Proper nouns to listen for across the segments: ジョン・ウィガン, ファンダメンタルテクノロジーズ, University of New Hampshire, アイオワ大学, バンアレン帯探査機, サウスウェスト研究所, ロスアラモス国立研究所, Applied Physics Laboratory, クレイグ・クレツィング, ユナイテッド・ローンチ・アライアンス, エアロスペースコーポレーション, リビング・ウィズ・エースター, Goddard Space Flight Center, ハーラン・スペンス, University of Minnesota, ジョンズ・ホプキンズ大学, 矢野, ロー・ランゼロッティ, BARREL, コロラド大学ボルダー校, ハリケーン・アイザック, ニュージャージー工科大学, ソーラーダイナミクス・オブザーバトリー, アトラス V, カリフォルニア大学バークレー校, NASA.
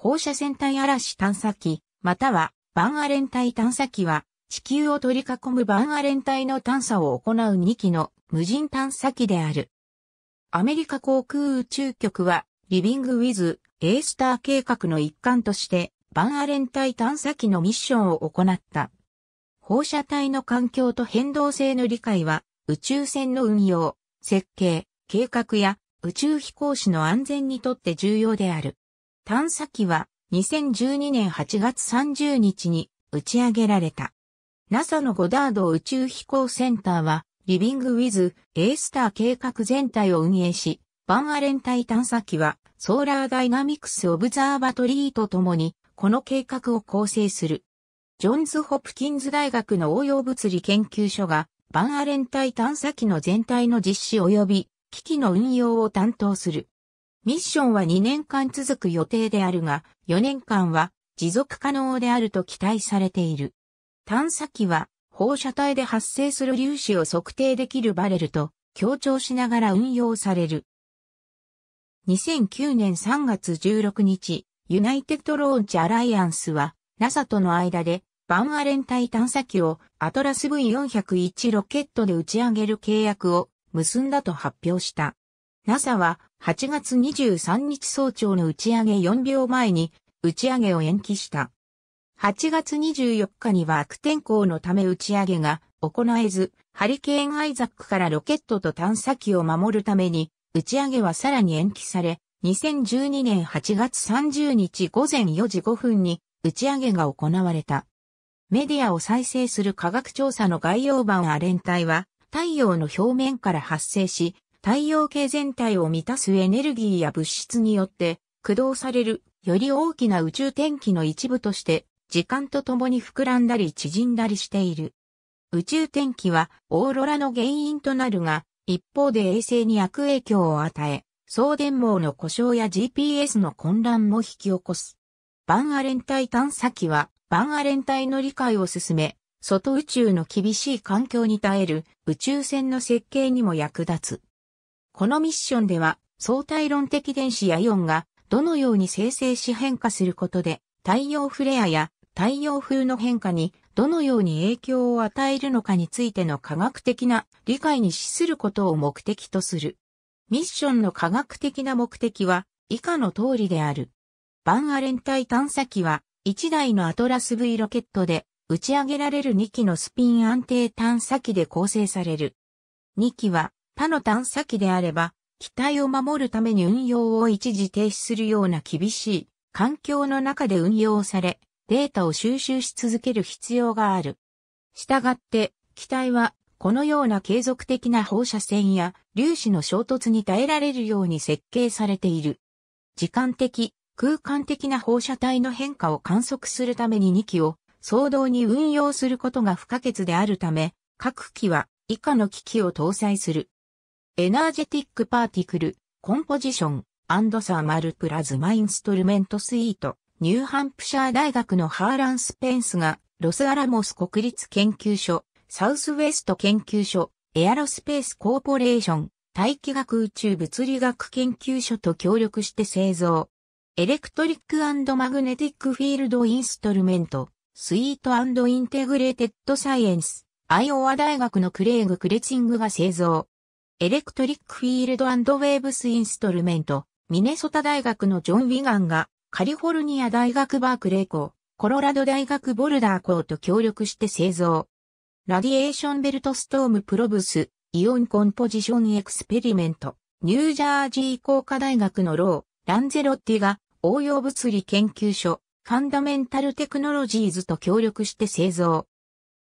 放射線帯嵐探査機、またはバンアレン帯探査機は、地球を取り囲むバンアレン帯の探査を行う2機の無人探査機である。アメリカ航空宇宙局は、リビング・ウィズ・エースター計画の一環として、バンアレン帯探査機のミッションを行った。放射帯の環境と変動性の理解は、宇宙船の運用、設計、計画や宇宙飛行士の安全にとって重要である。探査機は2012年8月30日に打ち上げられた。NASA のゴダード宇宙飛行センターは、リビング・ウィズ・エースター計画全体を運営し、バンアレン帯探査機は、ソーラーダイナミクス・オブザーバトリーとともに、この計画を構成する。ジョンズ・ホプキンズ大学の応用物理研究所が、バンアレン帯探査機の全体の実施及び、機器の運用を担当する。ミッションは2年間続く予定であるが、4年間は持続可能であると期待されている。探査機は放射帯で発生する粒子を測定できるBARRELと協調しながら運用される。2009年3月16日、ユナイテッド・ローンチ・アライアンスは NASA との間でバンアレン帯探査機をアトラス V401 ロケットで打ち上げる契約を結んだと発表した。NASA は8月23日早朝の打ち上げ4秒前に打ち上げを延期した。8月24日には悪天候のため打ち上げが行えず、ハリケーン・アイザックからロケットと探査機を守るために、打ち上げはさらに延期され、2012年8月30日午前4時5分に打ち上げが行われた。メディアを再生する科学調査の概要版バンアレン帯は、太陽の表面から発生し、太陽系全体を満たすエネルギーや物質によって駆動されるより大きな宇宙天気の一部として、時間とともに膨らんだり縮んだりしている。宇宙天気はオーロラの原因となるが、一方で衛星に悪影響を与え、送電網の故障や GPS の混乱も引き起こす。バンアレン帯探査機は、バンアレン帯の理解を進め、外宇宙の厳しい環境に耐える宇宙船の設計にも役立つ。このミッションでは相対論的電子やイオンがどのように生成し変化することで太陽フレアや太陽風の変化にどのように影響を与えるのかについての科学的な理解に資することを目的とする。ミッションの科学的な目的は以下の通りである。バンアレン帯探査機は1台のアトラス V ロケットで打ち上げられる2機のスピン安定探査機で構成される。2機は他の探査機であれば、機体を守るために運用を一時停止するような厳しい環境の中で運用され、データを収集し続ける必要がある。したがって、機体はこのような継続的な放射線や粒子の衝突に耐えられるように設計されている。時間的、空間的な放射帯の変化を観測するために2機を、総動に運用することが不可欠であるため、各機は以下の機器を搭載する。エナージェティックパーティクル、コンポジション、アンドサーマルプラズマインストルメントスイート、ニューハンプシャー大学のハーラン・スペンスが、ロスアラモス国立研究所、サウスウェスト研究所、エアロスペースコーポレーション、大気学宇宙物理学研究所と協力して製造。エレクトリック&マグネティックフィールドインストルメント。スイート&インテグレーテッドサイエンス、アイオワ大学のクレイグ・クレツィングが製造。エレクトリックフィールド&ウェーブスインストルメント、ミネソタ大学のジョン・ウィガンが、カリフォルニア大学バークレー校、コロラド大学ボルダー校と協力して製造。ラディエーションベルトストームプロブス、イオンコンポジションエクスペリメント、ニュージャージー工科大学のロー・ランゼロッティが、応用物理研究所、ファンダメンタルテクノロジーズと協力して製造。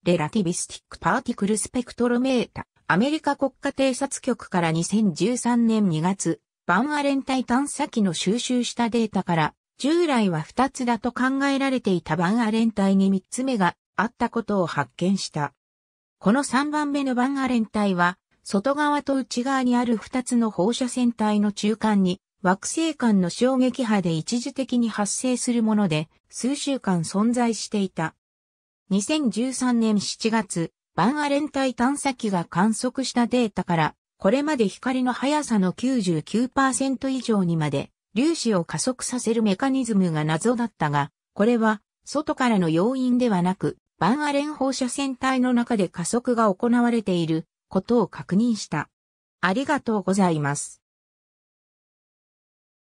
レラティビスティックパーティクルスペクトロメータ、アメリカ国家偵察局から2013年2月、バンアレン帯探査機の収集したデータから、従来は2つだと考えられていたバンアレン帯に3つ目があったことを発見した。この3番目のバンアレン帯は、外側と内側にある2つの放射線帯の中間に、惑星間の衝撃波で一時的に発生するもので、数週間存在していた。2013年7月、バンアレン帯探査機が観測したデータから、これまで光の速さの 99% 以上にまで、粒子を加速させるメカニズムが謎だったが、これは外からの要因ではなく、バンアレン放射線体の中で加速が行われていることを確認した。ありがとうございます。